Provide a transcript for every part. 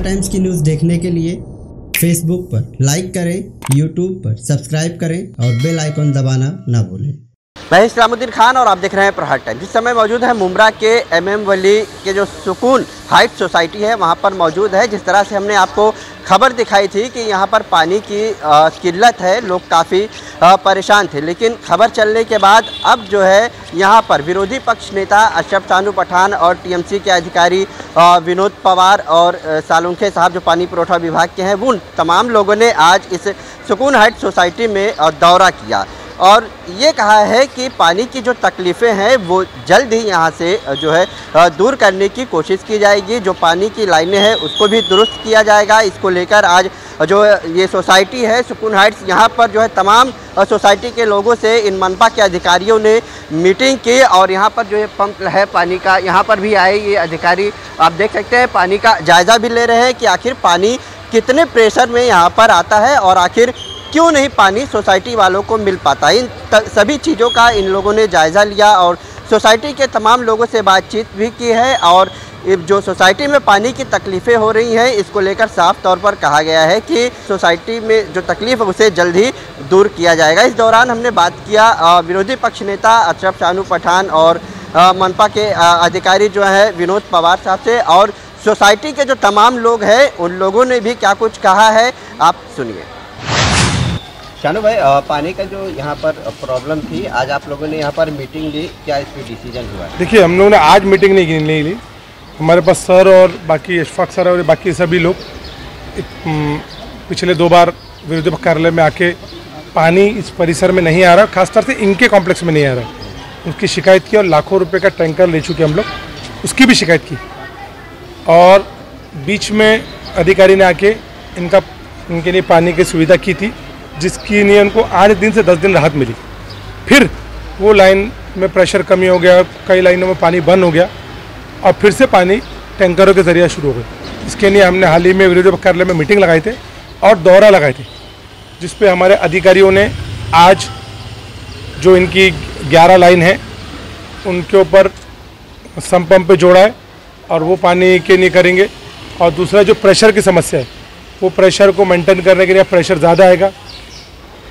प्रहार टाइम्स की न्यूज़ देखने के लिए फेसबुक पर लाइक करें, यूट्यूब पर सब्सक्राइब करें और बेल आइकॉन दबाना ना भूलें। मैं इस्लामुद्दीन खान और आप देख रहे हैं प्रहार टाइम्स। इस समय मौजूद है मुंब्रा के MM वली के जो सुकून हाइट सोसाइटी है वहाँ पर मौजूद है। जिस तरह से हमने आपको खबर दिखाई थी कि यहाँ पर पानी की किल्लत है, लोग काफ़ी परेशान थे, लेकिन खबर चलने के बाद अब जो है यहाँ पर विरोधी पक्ष नेता अशरफ शानू पठान और TMC के अधिकारी विनोद पवार और सालुंके साहब जो पानी पुरवठा विभाग के हैं, उन तमाम लोगों ने आज इस सुकून हाइट सोसाइटी में दौरा किया और ये कहा है कि पानी की जो तकलीफ़ें हैं वो जल्द ही यहाँ से जो है दूर करने की कोशिश की जाएगी। जो पानी की लाइनें हैं उसको भी दुरुस्त किया जाएगा। इसको लेकर आज जो ये सोसाइटी है सुकून हाइट्स, यहाँ पर जो है तमाम सोसाइटी के लोगों से इन मनपा के अधिकारियों ने मीटिंग की और यहाँ पर जो ये पंप है पानी का, यहाँ पर भी आए ये अधिकारी। आप देख सकते हैं पानी का जायज़ा भी ले रहे हैं कि आखिर पानी कितने प्रेशर में यहाँ पर आता है और आखिर क्यों नहीं पानी सोसाइटी वालों को मिल पाता। इन सभी चीज़ों का इन लोगों ने जायज़ा लिया और सोसाइटी के तमाम लोगों से बातचीत भी की है और जो सोसाइटी में पानी की तकलीफ़ें हो रही हैं इसको लेकर साफ तौर पर कहा गया है कि सोसाइटी में जो तकलीफ है उसे जल्द ही दूर किया जाएगा। इस दौरान हमने बात किया विरोधी पक्ष नेता अशरफ शानू पठान और मनपा के अधिकारी जो है विनोद पवार साहब से, और सोसाइटी के जो तमाम लोग हैं उन लोगों ने भी क्या कुछ कहा है आप सुनिए। शानू भाई, पानी का जो यहाँ पर प्रॉब्लम थी, आज आप लोगों ने यहाँ पर मीटिंग ली, क्या इस पर डिसीजन हुआ? देखिए हम लोगों ने आज मीटिंग नहीं ली। हमारे पास सर और बाकी इशफाक सर और बाकी सभी लोग पिछले 2 बार विरोधी कार्यालय में आके पानी इस परिसर में नहीं आ रहा, खासतौर से इनके कॉम्प्लेक्स में नहीं आ रहा, उनकी शिकायत की और लाखों रुपये का टैंकर ले चुके हम लोग, उसकी भी शिकायत की और बीच में अधिकारी ने आके इनके लिए पानी की सुविधा की थी जिसकी लिए उनको 8 दिन से 10 दिन राहत मिली। फिर वो लाइन में प्रेशर कमी हो गया, कई लाइनों में पानी बंद हो गया और फिर से पानी टैंकरों के जरिए शुरू हो गया। इसके लिए हमने हाल ही में विरोधी कार्यालय में मीटिंग लगाए थे और दौरा लगाए थे जिस पे हमारे अधिकारियों ने आज जो इनकी 11 लाइन है उनके ऊपर संपम्प पे जोड़ा है और वो पानी के लिए करेंगे। और दूसरा जो प्रेशर की समस्या है वो प्रेशर को मेंटेन करने के लिए प्रेशर ज़्यादा आएगा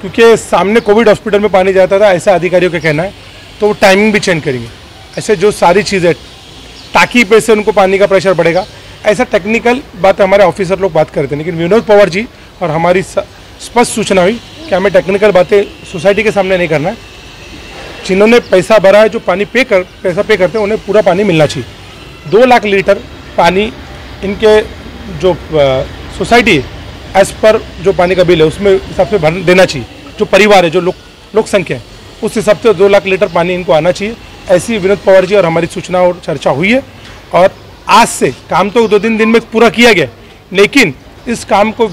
क्योंकि सामने कोविड हॉस्पिटल में पानी जाता था ऐसा अधिकारियों का कहना है, तो वो टाइमिंग भी चेंज करेंगे। ऐसे जो सारी चीज़ें ताकि पैसे उनको पानी का प्रेशर बढ़ेगा, ऐसा टेक्निकल बात हमारे ऑफिसर लोग बात करते हैं, लेकिन विनोद पवार जी और हमारी स्पष्ट सूचना हुई कि हमें टेक्निकल बातें सोसाइटी के सामने नहीं करना है। जिन्होंने पैसा भरा है, जो पानी पैसा पे करते हैं, उन्हें पूरा पानी मिलना चाहिए। 2 लाख लीटर पानी इनके जो सोसाइटी एज पर जो पानी का बिल है उसमें हिसाब से भर देना चाहिए। जो परिवार है, जो लोक संख्या है, उस हिसाब से 2 लाख लीटर पानी इनको आना चाहिए। ऐसी विनोद पवार जी और हमारी सूचना और चर्चा हुई है और आज से काम तो 2-3 दिन में पूरा किया गया, लेकिन इस काम को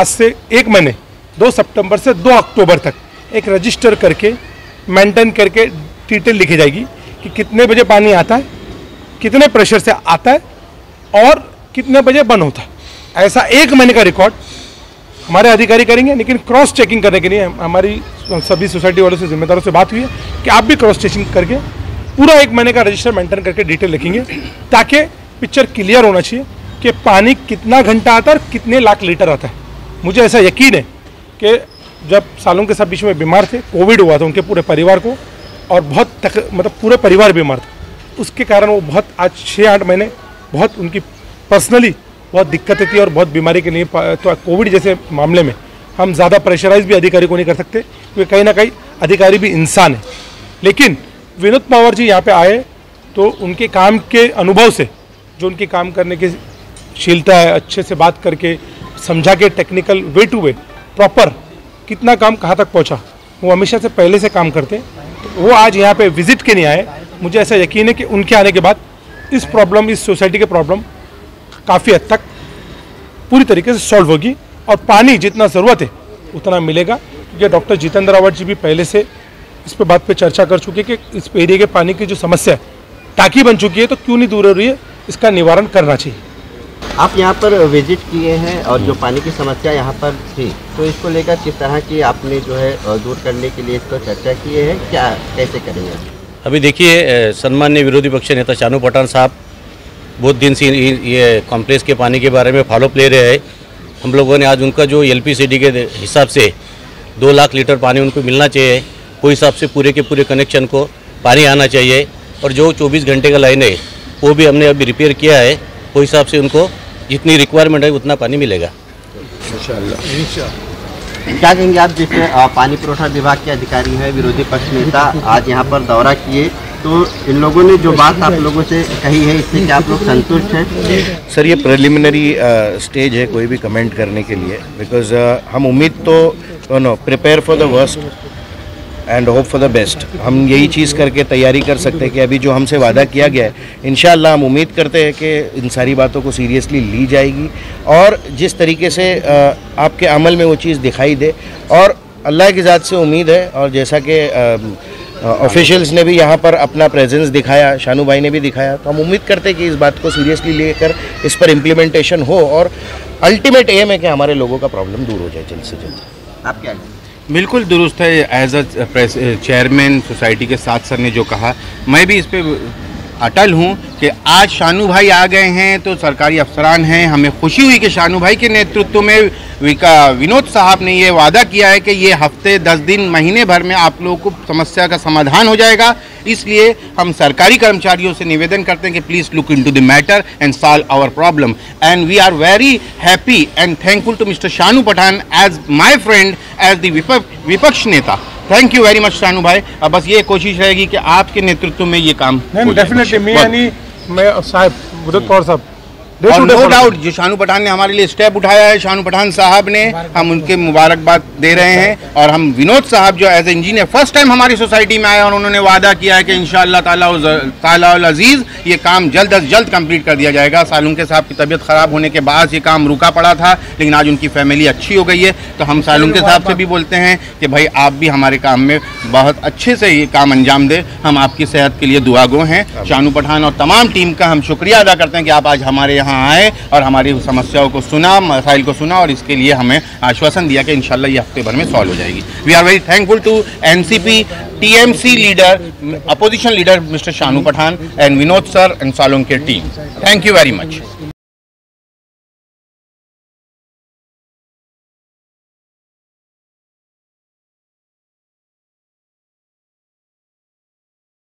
आज से 1 महीने 2 सितंबर से 2 अक्टूबर तक एक रजिस्टर करके मेंटेन करके डिटेल लिखी जाएगी कि कितने बजे पानी आता है, कितने प्रेशर से आता है और कितने बजे बंद होता है। ऐसा 1 महीने का रिकॉर्ड हमारे अधिकारी करेंगे, लेकिन क्रॉस चेकिंग करने के लिए हमारी सभी सोसाइटी वालों से, जिम्मेदारों से बात हुई है कि आप भी क्रॉस चेकिंग करके पूरा 1 महीने का रजिस्टर मेंटेन करके डिटेल लिखेंगे ताकि पिक्चर क्लियर होना चाहिए कि पानी कितना घंटा आता है और कितने लाख लीटर आता है। मुझे ऐसा यकीन है कि जब सालों के सब बीच में बीमार थे, कोविड हुआ था उनके पूरे परिवार को और मतलब पूरा परिवार बीमार था, उसके कारण वो आज 6-8 महीने बहुत उनकी पर्सनली बहुत दिक्कतें थी और बहुत बीमारी के लिए। तो कोविड जैसे मामले में हम ज़्यादा प्रेशराइज भी अधिकारी को नहीं कर सकते क्योंकि कहीं ना कहीं अधिकारी भी इंसान है, लेकिन विनोद पवार जी यहाँ पे आए तो उनके काम के अनुभव से, जो उनके काम करने की शीलता है, अच्छे से बात करके समझा के technical way to way proper कितना काम कहाँ तक पहुँचा, वो हमेशा से पहले से काम करते हैं। तो वो आज यहाँ पर विजिट के लिए आए। मुझे ऐसा यकीन है कि उनके आने के बाद इस सोसाइटी के प्रॉब्लम काफ़ी हद तक पूरी तरीके से सॉल्व होगी और पानी जितना ज़रूरत है उतना मिलेगा क्योंकि डॉक्टर जितेंद्र रावत जी भी पहले से इस पे बात पे चर्चा कर चुके हैं कि इस एरिया के पानी की जो समस्या है टाकी बन चुकी है तो क्यों नहीं दूर हो रही है, इसका निवारण करना चाहिए। आप यहाँ पर विजिट किए हैं और जो पानी की समस्या यहाँ पर थी तो इसको लेकर किस तरह की आपने जो है दूर करने के लिए इसको चर्चा की है, क्या कैसे करेंगे? अभी देखिए, सम्मान्य विरोधी पक्ष नेता शानू पठान साहब बहुत दिन से ये कॉम्प्लेक्स के पानी के बारे में फॉलोअप ले रहे हैं। हम लोगों ने आज उनका जो एलपीसीडी के हिसाब से 2 लाख लीटर पानी उनको मिलना चाहिए, वो हिसाब से पूरे के पूरे कनेक्शन को पानी आना चाहिए। और जो 24 घंटे का लाइन है वो भी हमने अभी रिपेयर किया है, वो हिसाब से उनको जितनी रिक्वायरमेंट है उतना पानी मिलेगा इंशाल्लाह। क्या कहेंगे आप, जिसमें पानी पुरवठा विभाग के अधिकारी हैं, विरोधी पक्ष नेता आज यहाँ पर दौरा किए, तो इन लोगों ने जो बात आप लोगों से कही है इससे क्या आप लोग संतुष्ट हैं? सर, ये प्रिलिमिनरी स्टेज है कोई भी कमेंट करने के लिए, बिकॉज हम उम्मीद तो no, prepare for the worst and hope for the best, हम यही चीज़ करके तैयारी कर सकते हैं कि अभी जो हमसे वादा किया गया है इंशाल्लाह हम उम्मीद करते हैं कि इन सारी बातों को सीरियसली ली जाएगी और जिस तरीके से आपके अमल में वो चीज़ दिखाई दे। और अल्लाह की ज़ात से उम्मीद है, और जैसा कि ऑफिशियल्स ने भी यहाँ पर अपना प्रेजेंस दिखाया, शानू भाई ने भी दिखाया, तो हम उम्मीद करते हैं कि इस बात को सीरियसली लेकर इस पर इम्प्लीमेंटेशन हो और अल्टीमेट एम है कि हमारे लोगों का प्रॉब्लम दूर हो जाए जल्द से जल्द। आप क्या? बिल्कुल दुरुस्त है। एज अ चेयरमैन सोसाइटी के साथ सर ने जो कहा, मैं भी इस पे अटल हूं कि आज शानू भाई आ गए हैं तो सरकारी अफसरान हैं, हमें खुशी हुई कि शानू भाई के नेतृत्व में विनोद साहब ने ये वादा किया है कि ये हफ्ते 10 दिन महीने भर में आप लोगों को समस्या का समाधान हो जाएगा। इसलिए हम सरकारी कर्मचारियों से निवेदन करते हैं कि please look into the matter and solve our problem. And we are very happy and thankful to mister Shanu Pathan as my friend, as the विपक्ष नेता। Thank you very much Shanu भाई। अब बस ये कोशिश रहेगी कि आपके नेतृत्व में ये काम डेफिनेटली मैं साहब विनोद पवार साहब नो डाउट जो शानू पठान ने हमारे लिए स्टेप उठाया है, शानू पठान साहब ने, हम उनके मुबारकबाद दे रहे हैं। और हम विनोद साहब जो as a engineer first time हमारी सोसाइटी में आए और उन्होंने वादा किया है कि इंशाअल्लाह ताला अल अजीज़ ये काम जल्द अज जल्द कंप्लीट कर दिया जाएगा। सालुंके साहब की तबीयत ख़राब होने के बाद ये काम रुका पड़ा था, लेकिन आज उनकी फैमिली अच्छी हो गई है, तो हम सालुंके साहब से भी बोलते हैं कि भाई आप भी हमारे काम में बहुत अच्छे से ये काम अंजाम दें, हम आपकी सेहत के लिए दुआगो हैं। शानू पठान और तमाम टीम का हम शुक्रिया अदा करते हैं कि आप आज हमारे यहाँ आए और हमारी समस्याओं को सुना, मसाइल को सुना, और इसके लिए हमें आश्वासन दिया कि इंशाल्लाह ये हफ्ते भर में सॉल्व हो जाएगी। We are very thankful to NCP TMC leader, opposition leader mister Shanu Pathan and Vinod sir and Salunke team. Thank you very much.